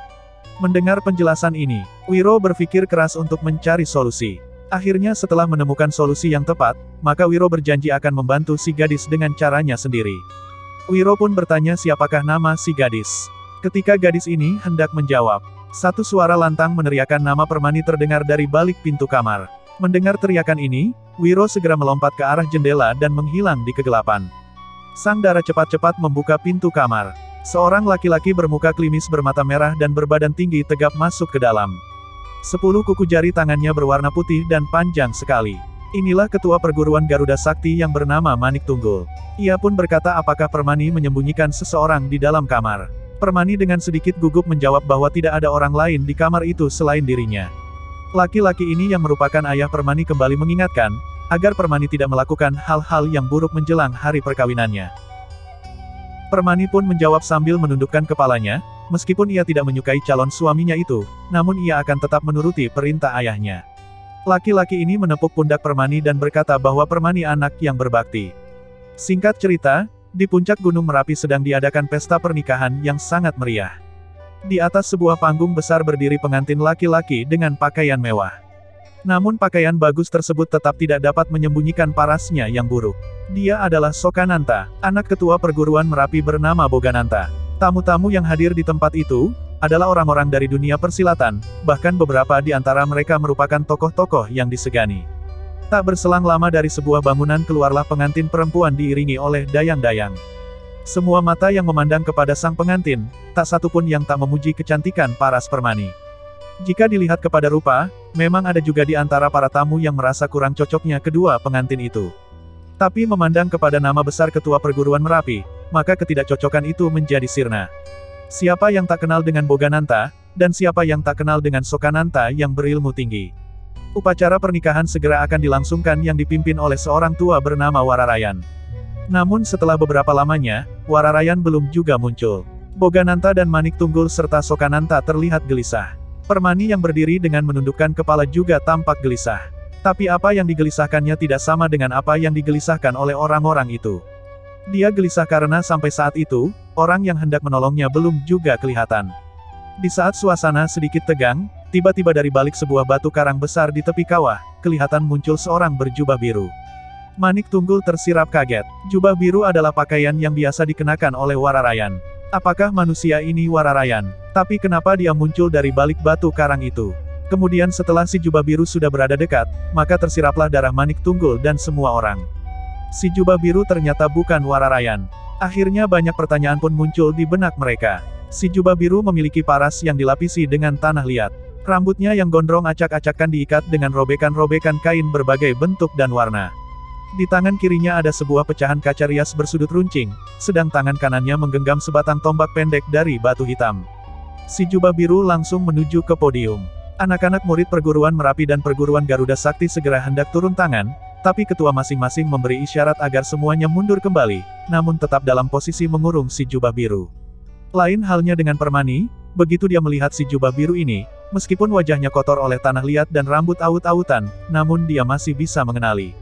Mendengar penjelasan ini, Wiro berpikir keras untuk mencari solusi. Akhirnya setelah menemukan solusi yang tepat, maka Wiro berjanji akan membantu si gadis dengan caranya sendiri. Wiro pun bertanya siapakah nama si gadis. Ketika gadis ini hendak menjawab, satu suara lantang meneriakkan nama Permani terdengar dari balik pintu kamar. Mendengar teriakan ini, Wiro segera melompat ke arah jendela dan menghilang di kegelapan. Sang dara cepat-cepat membuka pintu kamar. Seorang laki-laki bermuka klimis bermata merah dan berbadan tinggi tegap masuk ke dalam. 10 kuku jari tangannya berwarna putih dan panjang sekali. Inilah ketua perguruan Garuda Sakti yang bernama Manik Tunggul. Ia pun berkata apakah Permani menyembunyikan seseorang di dalam kamar. Permani dengan sedikit gugup menjawab bahwa tidak ada orang lain di kamar itu selain dirinya. Laki-laki ini yang merupakan ayah Permani kembali mengingatkan, agar Permani tidak melakukan hal-hal yang buruk menjelang hari perkawinannya. Permani pun menjawab sambil menundukkan kepalanya, meskipun ia tidak menyukai calon suaminya itu, namun ia akan tetap menuruti perintah ayahnya. Laki-laki ini menepuk pundak Permani dan berkata bahwa Permani anak yang berbakti. Singkat cerita, di puncak Gunung Merapi sedang diadakan pesta pernikahan yang sangat meriah. Di atas sebuah panggung besar berdiri pengantin laki-laki dengan pakaian mewah. Namun pakaian bagus tersebut tetap tidak dapat menyembunyikan parasnya yang buruk. Dia adalah Sokananta, anak ketua perguruan Merapi bernama Bogananta. Tamu-tamu yang hadir di tempat itu, adalah orang-orang dari dunia persilatan, bahkan beberapa di antara mereka merupakan tokoh-tokoh yang disegani. Tak berselang lama dari sebuah bangunan keluarlah pengantin perempuan diiringi oleh dayang-dayang. Semua mata yang memandang kepada sang pengantin, tak satupun yang tak memuji kecantikan paras Permani. Jika dilihat kepada rupa, memang ada juga di antara para tamu yang merasa kurang cocoknya kedua pengantin itu. Tapi memandang kepada nama besar ketua perguruan Merapi, maka ketidakcocokan itu menjadi sirna. Siapa yang tak kenal dengan Bogananta, dan siapa yang tak kenal dengan Sokananta yang berilmu tinggi. Upacara pernikahan segera akan dilangsungkan yang dipimpin oleh seorang tua bernama Wararayan. Namun setelah beberapa lamanya, Wararayan belum juga muncul. Bogananta dan Manik Tunggul serta Sokananta terlihat gelisah. Permani yang berdiri dengan menundukkan kepala juga tampak gelisah. Tapi apa yang digelisahkannya tidak sama dengan apa yang digelisahkan oleh orang-orang itu. Dia gelisah karena sampai saat itu, orang yang hendak menolongnya belum juga kelihatan. Di saat suasana sedikit tegang, tiba-tiba dari balik sebuah batu karang besar di tepi kawah, kelihatan muncul seorang berjubah biru. Manik Tunggul tersirap kaget. Jubah biru adalah pakaian yang biasa dikenakan oleh Wararayan. Apakah manusia ini Wararayan? Tapi kenapa dia muncul dari balik batu karang itu? Kemudian setelah si jubah biru sudah berada dekat, maka tersiraplah darah Manik Tunggul dan semua orang. Si jubah biru ternyata bukan Wararayan. Akhirnya banyak pertanyaan pun muncul di benak mereka. Si jubah biru memiliki paras yang dilapisi dengan tanah liat. Rambutnya yang gondrong acak-acakan diikat dengan robekan-robekan kain berbagai bentuk dan warna. Di tangan kirinya ada sebuah pecahan kaca rias bersudut runcing, sedang tangan kanannya menggenggam sebatang tombak pendek dari batu hitam. Si jubah biru langsung menuju ke podium. Anak-anak murid perguruan Merapi dan perguruan Garuda Sakti segera hendak turun tangan, tapi ketua masing-masing memberi isyarat agar semuanya mundur kembali, namun tetap dalam posisi mengurung si jubah biru. Lain halnya dengan Permani, begitu dia melihat si jubah biru ini, meskipun wajahnya kotor oleh tanah liat dan rambut aut-autan, namun dia masih bisa mengenali.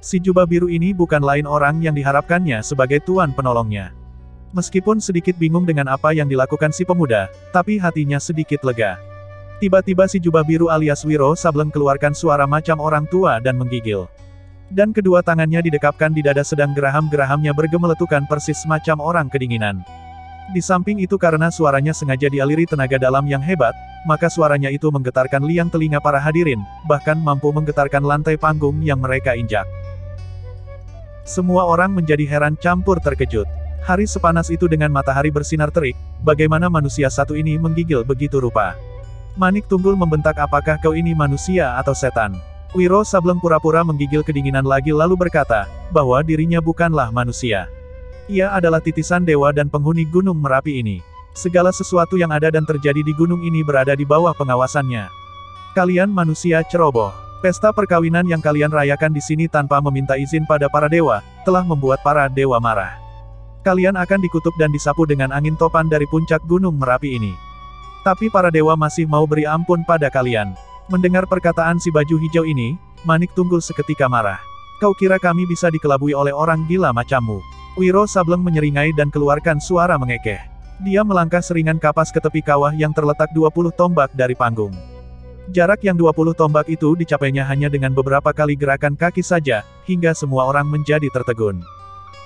Si jubah biru ini bukan lain orang yang diharapkannya sebagai tuan penolongnya. Meskipun sedikit bingung dengan apa yang dilakukan si pemuda, tapi hatinya sedikit lega. Tiba-tiba si jubah biru alias Wiro Sableng keluarkan suara macam orang tua dan menggigil. Dan kedua tangannya didekapkan di dada sedang geraham-gerahamnya bergemeletukan persis macam orang kedinginan. Di samping itu karena suaranya sengaja dialiri tenaga dalam yang hebat, maka suaranya itu menggetarkan liang telinga para hadirin, bahkan mampu menggetarkan lantai panggung yang mereka injak. Semua orang menjadi heran campur terkejut. Hari sepanas itu dengan matahari bersinar terik, bagaimana manusia satu ini menggigil begitu rupa. Manik Tunggul membentak, "Apakah kau ini manusia atau setan?" Wiro Sableng pura-pura menggigil kedinginan lagi lalu berkata, bahwa dirinya bukanlah manusia. Ia adalah titisan dewa dan penghuni Gunung Merapi ini. Segala sesuatu yang ada dan terjadi di gunung ini berada di bawah pengawasannya. Kalian manusia ceroboh. Pesta perkawinan yang kalian rayakan di sini tanpa meminta izin pada para dewa, telah membuat para dewa marah. Kalian akan dikutuk dan disapu dengan angin topan dari puncak Gunung Merapi ini. Tapi para dewa masih mau beri ampun pada kalian. Mendengar perkataan si baju hijau ini, Manik Tunggul seketika marah. Kau kira kami bisa dikelabui oleh orang gila macammu? Wiro Sableng menyeringai dan keluarkan suara mengekeh. Dia melangkah seringan kapas ke tepi kawah yang terletak 20 tombak dari panggung. Jarak yang 20 tombak itu dicapainya hanya dengan beberapa kali gerakan kaki saja, hingga semua orang menjadi tertegun.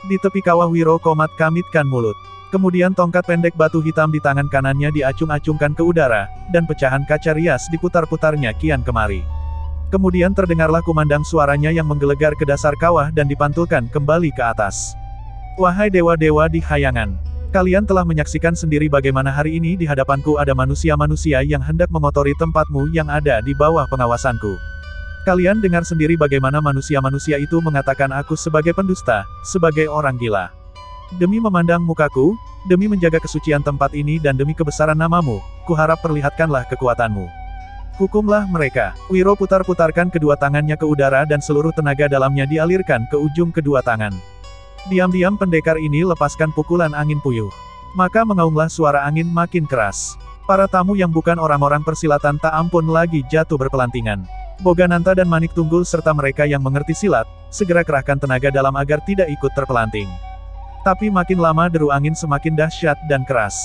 Di tepi kawah Wiro komat kamitkan mulut. Kemudian tongkat pendek batu hitam di tangan kanannya diacung-acungkan ke udara, dan pecahan kaca rias diputar-putarnya kian kemari. Kemudian terdengarlah kumandang suaranya yang menggelegar ke dasar kawah dan dipantulkan kembali ke atas. Wahai dewa-dewa di khayangan! Kalian telah menyaksikan sendiri bagaimana hari ini di hadapanku ada manusia-manusia yang hendak mengotori tempatmu yang ada di bawah pengawasanku. Kalian dengar sendiri bagaimana manusia-manusia itu mengatakan aku sebagai pendusta, sebagai orang gila. Demi memandang mukaku, demi menjaga kesucian tempat ini dan demi kebesaran namamu, kuharap perlihatkanlah kekuatanmu. Hukumlah mereka. Wiro putar-putarkan kedua tangannya ke udara dan seluruh tenaga dalamnya dialirkan ke ujung kedua tangan. Diam-diam pendekar ini lepaskan pukulan angin puyuh. Maka mengaumlah suara angin makin keras. Para tamu yang bukan orang-orang persilatan tak ampun lagi jatuh berpelantingan. Bogananta dan Manik Tunggul serta mereka yang mengerti silat, segera kerahkan tenaga dalam agar tidak ikut terpelanting. Tapi makin lama deru angin semakin dahsyat dan keras.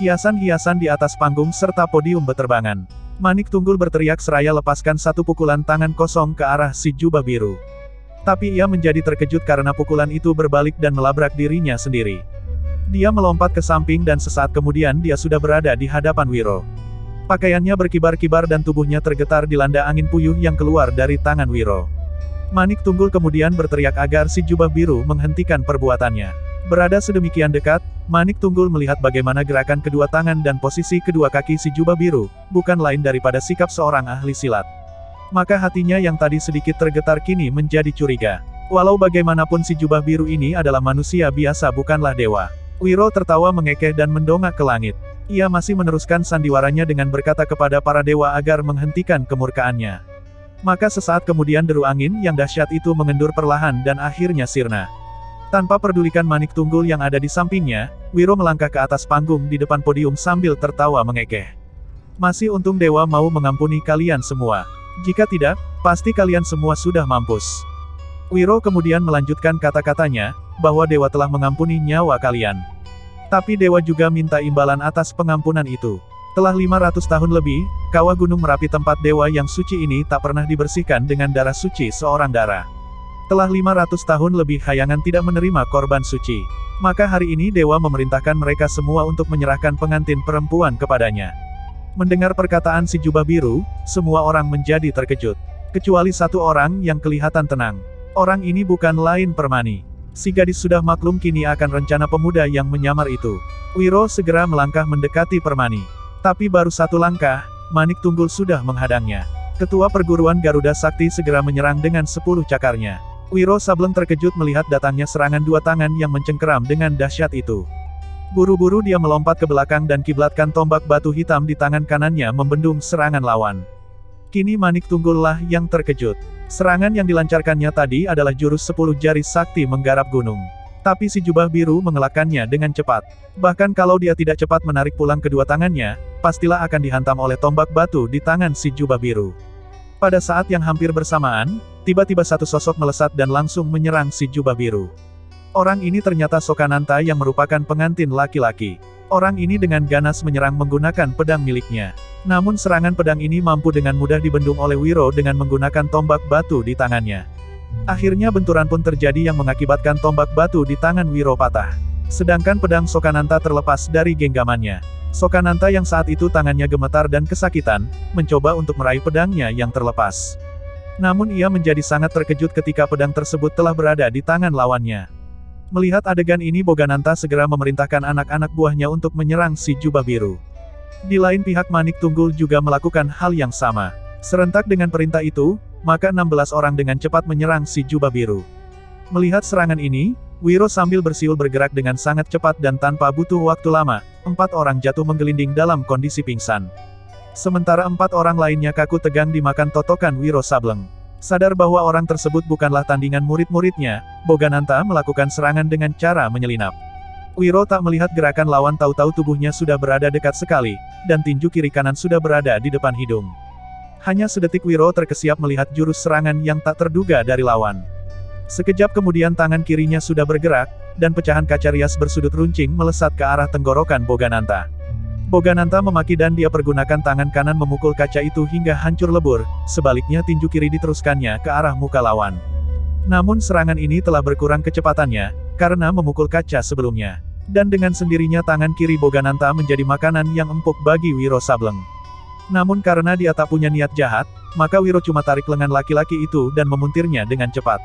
Hiasan-hiasan di atas panggung serta podium berterbangan. Manik Tunggul berteriak seraya lepaskan satu pukulan tangan kosong ke arah si jubah biru. Tapi ia menjadi terkejut karena pukulan itu berbalik dan melabrak dirinya sendiri. Dia melompat ke samping dan sesaat kemudian dia sudah berada di hadapan Wiro. Pakaiannya berkibar-kibar dan tubuhnya tergetar dilanda angin puyuh yang keluar dari tangan Wiro. Manik Tunggul kemudian berteriak agar si jubah biru menghentikan perbuatannya. Berada sedemikian dekat, Manik Tunggul melihat bagaimana gerakan kedua tangan dan posisi kedua kaki si jubah biru, bukan lain daripada sikap seorang ahli silat. Maka hatinya yang tadi sedikit tergetar kini menjadi curiga. Walau bagaimanapun si jubah biru ini adalah manusia biasa bukanlah dewa. Wiro tertawa mengekeh dan mendongak ke langit. Ia masih meneruskan sandiwaranya dengan berkata kepada para dewa agar menghentikan kemurkaannya. Maka sesaat kemudian deru angin yang dahsyat itu mengendur perlahan dan akhirnya sirna. Tanpa pedulikan Manik Tunggul yang ada di sampingnya, Wiro melangkah ke atas panggung di depan podium sambil tertawa mengekeh. Masih untung Dewa mau mengampuni kalian semua. Jika tidak, pasti kalian semua sudah mampus. Wiro kemudian melanjutkan kata-katanya, bahwa Dewa telah mengampuni nyawa kalian. Tapi Dewa juga minta imbalan atas pengampunan itu. Telah 500 tahun lebih, kawah Gunung Merapi tempat Dewa yang suci ini tak pernah dibersihkan dengan darah suci seorang darah. Telah 500 tahun lebih Hayangan tidak menerima korban suci. Maka hari ini Dewa memerintahkan mereka semua untuk menyerahkan pengantin perempuan kepadanya. Mendengar perkataan si jubah biru, semua orang menjadi terkejut. Kecuali satu orang yang kelihatan tenang. Orang ini bukan lain Permani. Si gadis sudah maklum kini akan rencana pemuda yang menyamar itu. Wiro segera melangkah mendekati Permani. Tapi baru satu langkah, Manik Tunggul sudah menghadangnya. Ketua perguruan Garuda Sakti segera menyerang dengan 10 cakarnya. Wiro Sableng terkejut melihat datangnya serangan dua tangan yang mencengkeram dengan dahsyat itu. Buru-buru dia melompat ke belakang dan kiblatkan tombak batu hitam di tangan kanannya membendung serangan lawan. Kini Manik Tunggul lah yang terkejut. Serangan yang dilancarkannya tadi adalah jurus 10 jari sakti menggarap gunung. Tapi si jubah biru mengelakkannya dengan cepat. Bahkan kalau dia tidak cepat menarik pulang kedua tangannya, pastilah akan dihantam oleh tombak batu di tangan si jubah biru. Pada saat yang hampir bersamaan, tiba-tiba satu sosok melesat dan langsung menyerang si jubah biru. Orang ini ternyata Sokananta yang merupakan pengantin laki-laki. Orang ini dengan ganas menyerang menggunakan pedang miliknya. Namun serangan pedang ini mampu dengan mudah dibendung oleh Wiro dengan menggunakan tombak batu di tangannya. Akhirnya benturan pun terjadi yang mengakibatkan tombak batu di tangan Wiro patah. Sedangkan pedang Sokananta terlepas dari genggamannya. Sokananta yang saat itu tangannya gemetar dan kesakitan, mencoba untuk meraih pedangnya yang terlepas. Namun ia menjadi sangat terkejut ketika pedang tersebut telah berada di tangan lawannya. Melihat adegan ini Bogananta segera memerintahkan anak-anak buahnya untuk menyerang si jubah biru. Di lain pihak Manik Tunggul juga melakukan hal yang sama. Serentak dengan perintah itu, maka 16 orang dengan cepat menyerang si jubah biru. Melihat serangan ini, Wiro sambil bersiul bergerak dengan sangat cepat dan tanpa butuh waktu lama, 4 orang jatuh menggelinding dalam kondisi pingsan. Sementara 4 orang lainnya kaku tegang dimakan totokan Wiro Sableng. Sadar bahwa orang tersebut bukanlah tandingan murid-muridnya, Bogananta melakukan serangan dengan cara menyelinap. Wiro tak melihat gerakan lawan tahu-tahu tubuhnya sudah berada dekat sekali, dan tinju kiri kanan sudah berada di depan hidung. Hanya sedetik Wiro terkesiap melihat jurus serangan yang tak terduga dari lawan. Sekejap kemudian tangan kirinya sudah bergerak, dan pecahan kaca rias bersudut runcing melesat ke arah tenggorokan Bogananta. Bogananta memaki dan dia pergunakan tangan kanan memukul kaca itu hingga hancur lebur, sebaliknya tinju kiri diteruskannya ke arah muka lawan. Namun serangan ini telah berkurang kecepatannya, karena memukul kaca sebelumnya. Dan dengan sendirinya tangan kiri Bogananta menjadi makanan yang empuk bagi Wiro Sableng. Namun karena dia tak punya niat jahat, maka Wiro cuma tarik lengan laki-laki itu dan memuntirnya dengan cepat.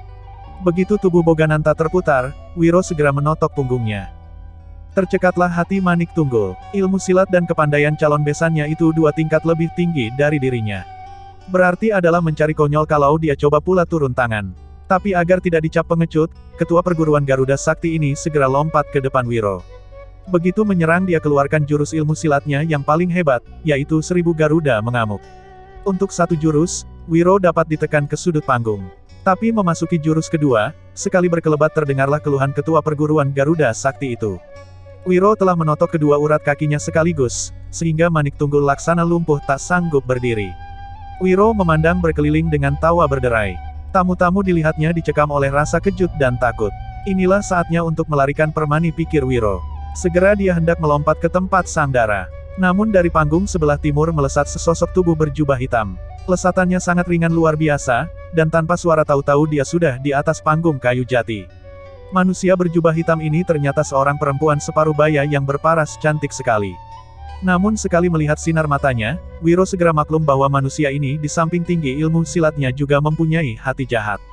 Begitu tubuh Bogananta terputar, Wiro segera menotok punggungnya. Tercekatlah hati Manik Tunggul. Ilmu silat dan kepandaian calon besannya itu 2 tingkat lebih tinggi dari dirinya. Berarti adalah mencari konyol kalau dia coba pula turun tangan. Tapi agar tidak dicap pengecut, ketua perguruan Garuda Sakti ini segera lompat ke depan Wiro. Begitu menyerang dia keluarkan jurus ilmu silatnya yang paling hebat, yaitu 1000 Garuda Mengamuk. Untuk satu jurus, Wiro dapat ditekan ke sudut panggung. Tapi memasuki jurus kedua, sekali berkelebat terdengarlah keluhan ketua perguruan Garuda Sakti itu. Wiro telah menotok kedua urat kakinya sekaligus, sehingga Manik Tunggul laksana lumpuh tak sanggup berdiri. Wiro memandang berkeliling dengan tawa berderai. Tamu-tamu dilihatnya dicekam oleh rasa kejut dan takut. Inilah saatnya untuk melarikan Permani pikir Wiro. Segera dia hendak melompat ke tempat sandara. Namun dari panggung sebelah timur melesat sesosok tubuh berjubah hitam. Lesatannya sangat ringan luar biasa, dan tanpa suara tahu-tahu dia sudah di atas panggung kayu jati. Manusia berjubah hitam ini ternyata seorang perempuan separuh baya yang berparas cantik sekali. Namun sekali melihat sinar matanya, Wiro segera maklum bahwa manusia ini di samping tinggi ilmu silatnya juga mempunyai hati jahat.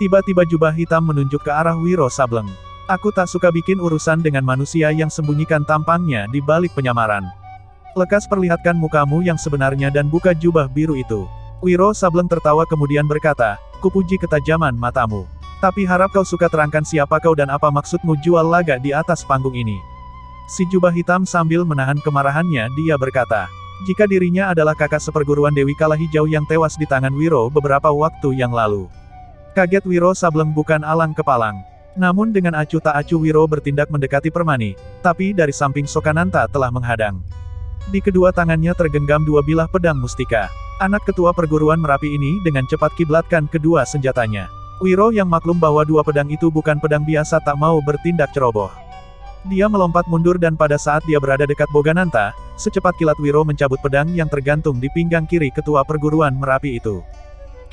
Tiba-tiba jubah hitam menunjuk ke arah Wiro Sableng. Aku tak suka bikin urusan dengan manusia yang sembunyikan tampangnya di balik penyamaran. Lekas perlihatkan mukamu yang sebenarnya dan buka jubah biru itu. Wiro Sableng tertawa kemudian berkata, "Kupuji ketajaman matamu. Tapi harap kau suka terangkan siapa kau dan apa maksudmu jual laga di atas panggung ini." Si jubah hitam sambil menahan kemarahannya dia berkata, jika dirinya adalah kakak seperguruan Dewi Kalahijau yang tewas di tangan Wiro beberapa waktu yang lalu. Kaget Wiro Sableng bukan alang kepalang. Namun dengan acuh tak acuh Wiro bertindak mendekati Permani, tapi dari samping Sokananta telah menghadang. Di kedua tangannya tergenggam dua bilah pedang mustika. Anak ketua perguruan Merapi ini dengan cepat kiblatkan kedua senjatanya. Wiro yang maklum bahwa dua pedang itu bukan pedang biasa tak mau bertindak ceroboh. Dia melompat mundur dan pada saat dia berada dekat Bogananta, secepat kilat Wiro mencabut pedang yang tergantung di pinggang kiri ketua perguruan Merapi itu.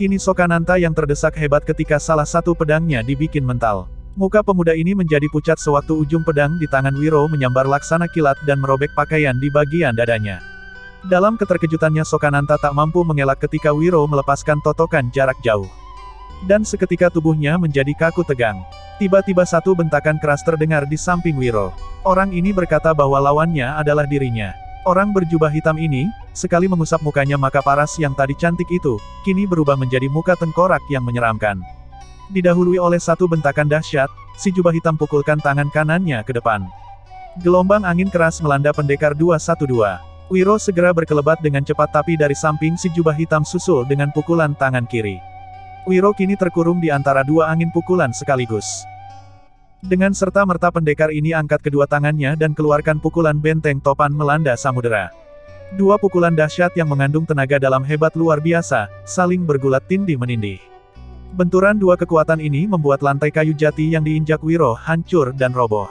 Kini Sokananta yang terdesak hebat ketika salah satu pedangnya dibikin mental. Muka pemuda ini menjadi pucat sewaktu ujung pedang di tangan Wiro menyambar laksana kilat dan merobek pakaian di bagian dadanya. Dalam keterkejutannya Sokananta tak mampu mengelak ketika Wiro melepaskan totokan jarak jauh. Dan seketika tubuhnya menjadi kaku tegang. Tiba-tiba satu bentakan keras terdengar di samping Wiro. Orang ini berkata bahwa lawannya adalah dirinya. Orang berjubah hitam ini, sekali mengusap mukanya maka paras yang tadi cantik itu, kini berubah menjadi muka tengkorak yang menyeramkan. Didahului oleh satu bentakan dahsyat, si jubah hitam pukulkan tangan kanannya ke depan. Gelombang angin keras melanda pendekar 212. Wiro segera berkelebat dengan cepat tapi dari samping si jubah hitam susul dengan pukulan tangan kiri. Wiro kini terkurung di antara dua angin pukulan sekaligus. Dengan serta-merta pendekar ini angkat kedua tangannya dan keluarkan pukulan benteng topan melanda samudera. Dua pukulan dahsyat yang mengandung tenaga dalam hebat luar biasa, saling bergulat tindih-menindih. Benturan dua kekuatan ini membuat lantai kayu jati yang diinjak Wiro hancur dan roboh.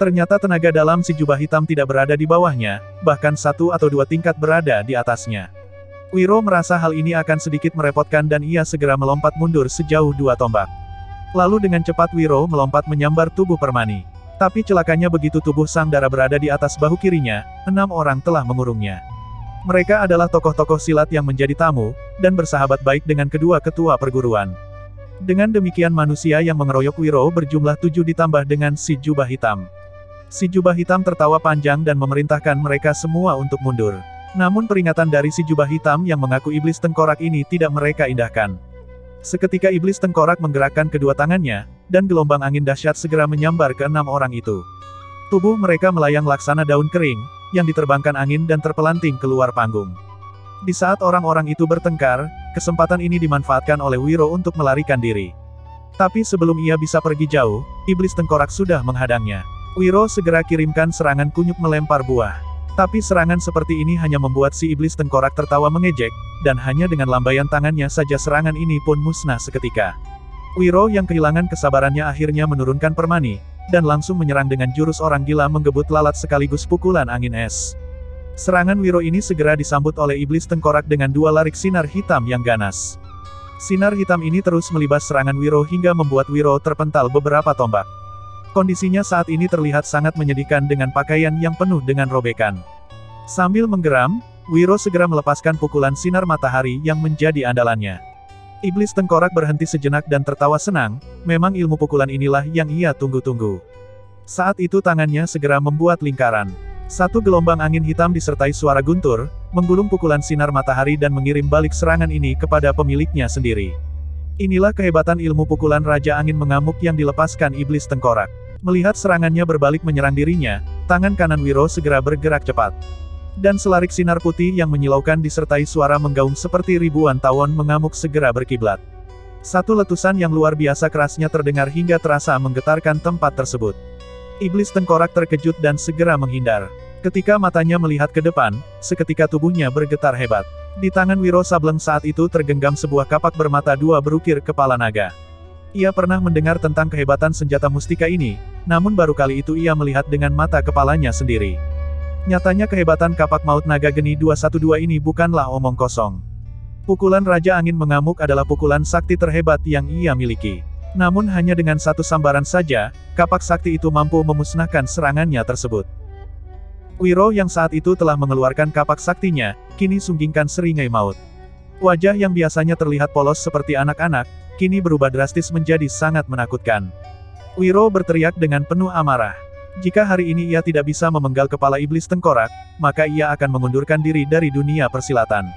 Ternyata tenaga dalam si jubah hitam tidak berada di bawahnya, bahkan satu atau dua tingkat berada di atasnya. Wiro merasa hal ini akan sedikit merepotkan dan ia segera melompat mundur sejauh dua tombak. Lalu dengan cepat Wiro melompat menyambar tubuh Permani. Tapi celakanya begitu tubuh sang dara berada di atas bahu kirinya, 6 orang telah mengurungnya. Mereka adalah tokoh-tokoh silat yang menjadi tamu, dan bersahabat baik dengan kedua ketua perguruan. Dengan demikian manusia yang mengeroyok Wiro berjumlah 7 ditambah dengan si jubah hitam. Si jubah hitam tertawa panjang dan memerintahkan mereka semua untuk mundur. Namun peringatan dari si jubah hitam yang mengaku iblis tengkorak ini tidak mereka indahkan. Seketika iblis tengkorak menggerakkan kedua tangannya, dan gelombang angin dahsyat segera menyambar ke 6 orang itu. Tubuh mereka melayang laksana daun kering, yang diterbangkan angin dan terpelanting keluar panggung. Di saat orang-orang itu bertengkar, kesempatan ini dimanfaatkan oleh Wiro untuk melarikan diri. Tapi sebelum ia bisa pergi jauh, iblis tengkorak sudah menghadangnya. Wiro segera kirimkan serangan kunyuk melempar buah. Tapi serangan seperti ini hanya membuat si iblis tengkorak tertawa mengejek, dan hanya dengan lambaian tangannya saja serangan ini pun musnah seketika. Wiro yang kehilangan kesabarannya akhirnya menurunkan Permani, dan langsung menyerang dengan jurus orang gila menggebut lalat sekaligus pukulan angin es. Serangan Wiro ini segera disambut oleh iblis tengkorak dengan dua larik sinar hitam yang ganas. Sinar hitam ini terus melibas serangan Wiro hingga membuat Wiro terpental beberapa tombak. Kondisinya saat ini terlihat sangat menyedihkan dengan pakaian yang penuh dengan robekan. Sambil menggeram, Wiro segera melepaskan pukulan sinar matahari yang menjadi andalannya. Iblis tengkorak berhenti sejenak dan tertawa senang, memang ilmu pukulan inilah yang ia tunggu-tunggu. Saat itu tangannya segera membuat lingkaran. Satu gelombang angin hitam disertai suara guntur, menggulung pukulan sinar matahari dan mengirim balik serangan ini kepada pemiliknya sendiri. Inilah kehebatan ilmu pukulan Raja Angin Mengamuk yang dilepaskan iblis tengkorak. Melihat serangannya berbalik menyerang dirinya, tangan kanan Wiro segera bergerak cepat. Dan selarik sinar putih yang menyilaukan disertai suara menggaung seperti ribuan tawon mengamuk segera berkiblat. Satu letusan yang luar biasa kerasnya terdengar hingga terasa menggetarkan tempat tersebut. Iblis tengkorak terkejut dan segera menghindar. Ketika matanya melihat ke depan, seketika tubuhnya bergetar hebat. Di tangan Wiro Sableng saat itu tergenggam sebuah kapak bermata dua berukir kepala naga. Ia pernah mendengar tentang kehebatan senjata mustika ini, namun baru kali itu ia melihat dengan mata kepalanya sendiri. Nyatanya kehebatan kapak maut naga geni 212 ini bukanlah omong kosong. Pukulan Raja Angin Mengamuk adalah pukulan sakti terhebat yang ia miliki. Namun hanya dengan satu sambaran saja, kapak sakti itu mampu memusnahkan serangannya tersebut. Wiro yang saat itu telah mengeluarkan kapak saktinya, kini sunggingkan seringai maut. Wajah yang biasanya terlihat polos seperti anak-anak, kini berubah drastis menjadi sangat menakutkan. Wiro berteriak dengan penuh amarah. Jika hari ini ia tidak bisa memenggal kepala iblis tengkorak, maka ia akan mengundurkan diri dari dunia persilatan.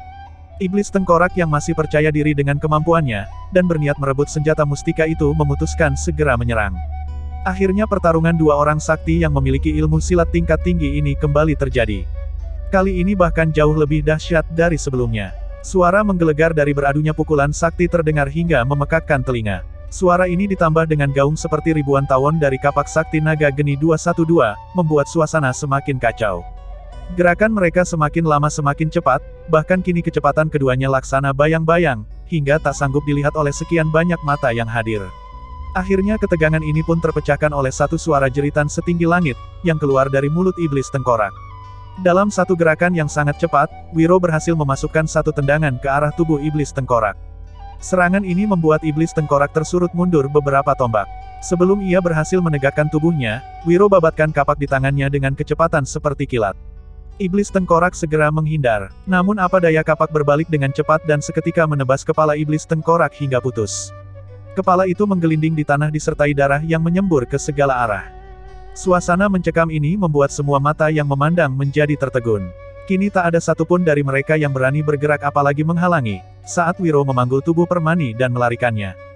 Iblis tengkorak yang masih percaya diri dengan kemampuannya, dan berniat merebut senjata mustika itu memutuskan segera menyerang. Akhirnya pertarungan dua orang sakti yang memiliki ilmu silat tingkat tinggi ini kembali terjadi. Kali ini bahkan jauh lebih dahsyat dari sebelumnya. Suara menggelegar dari beradunya pukulan sakti terdengar hingga memekakkan telinga. Suara ini ditambah dengan gaung seperti ribuan tawon dari kapak sakti naga geni 212, membuat suasana semakin kacau. Gerakan mereka semakin lama semakin cepat, bahkan kini kecepatan keduanya laksana bayang-bayang, hingga tak sanggup dilihat oleh sekian banyak mata yang hadir. Akhirnya ketegangan ini pun terpecahkan oleh satu suara jeritan setinggi langit, yang keluar dari mulut Iblis Tengkorak. Dalam satu gerakan yang sangat cepat, Wiro berhasil memasukkan satu tendangan ke arah tubuh Iblis Tengkorak. Serangan ini membuat Iblis Tengkorak tersurut mundur beberapa tombak. Sebelum ia berhasil menegakkan tubuhnya, Wiro babatkan kapak di tangannya dengan kecepatan seperti kilat. Iblis Tengkorak segera menghindar, namun apa daya kapak berbalik dengan cepat dan seketika menebas kepala Iblis Tengkorak hingga putus. Kepala itu menggelinding di tanah disertai darah yang menyembur ke segala arah. Suasana mencekam ini membuat semua mata yang memandang menjadi tertegun. Kini tak ada satupun dari mereka yang berani bergerak apalagi menghalangi, saat Wiro memanggul tubuh Permani dan melarikannya.